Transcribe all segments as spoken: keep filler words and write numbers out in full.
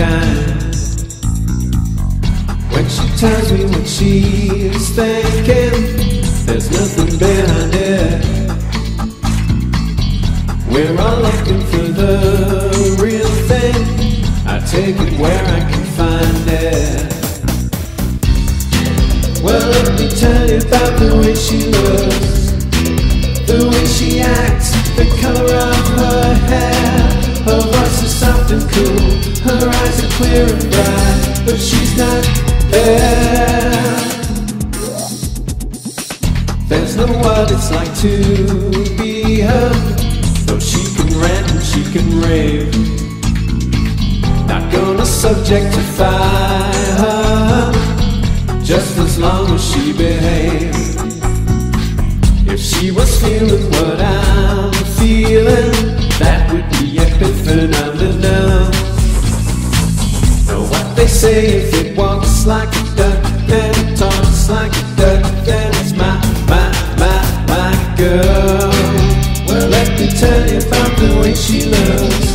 kind. When she tells me what she's thinking, there's nothing behind it. We're all looking for the real thing. I take it where I can find it. Well, let me tell you about the way she looks, the way she acts, the color of her hair. Her voice is soft and cool, her eyes are clear and bright, but she's not there. There's no what it's like to be her, though she can rant and she can rave. Not gonna subjectify her, just as long as she behaves. If she was feeling what I'm feeling, that would be phenomenon. Know what they say, if it walks like a duck, then it talks like a duck, then it's my, my, my, my girl. Well, let me tell you about the way she looks,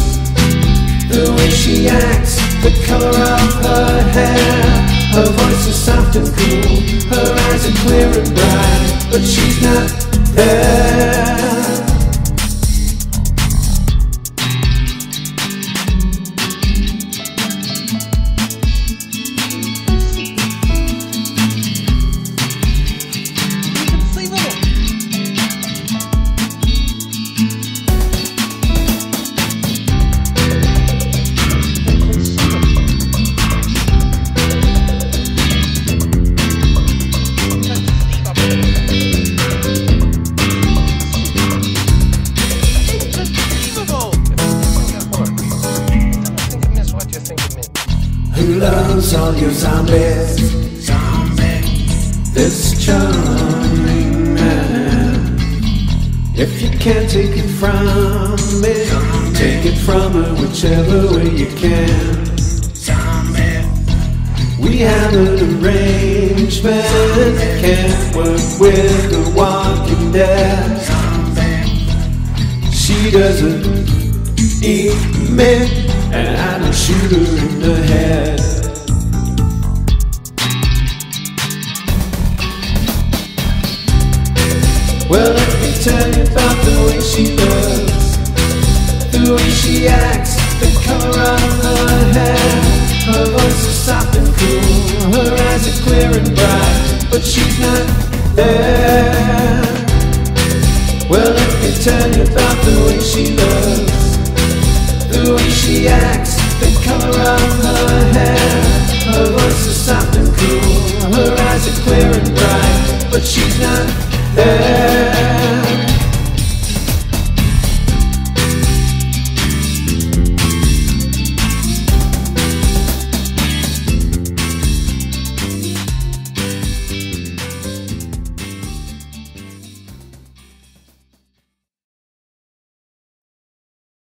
the way she acts, the color of her hair. Her voice is soft and cool, her eyes are clear and bright, but she's not there. Who loves all your zombies? Zombies. This charming man. If you can't take it from me, zombie, take it from her whichever way you can. Zombie. We have an arrangement, zombie, can't work with the walking dead. Zombie. She doesn't eat me, and I don't shoot her in the head. Well, let me tell you about the way she looks, the way she acts, the color of her hair. Her voice is soft and cool, her eyes are clear and bright, but she's not there. Well, let me tell you about the way she looks, the way she acts, the color of her hair. Her voice is soft and cool, her eyes are clear and bright, but she's not there.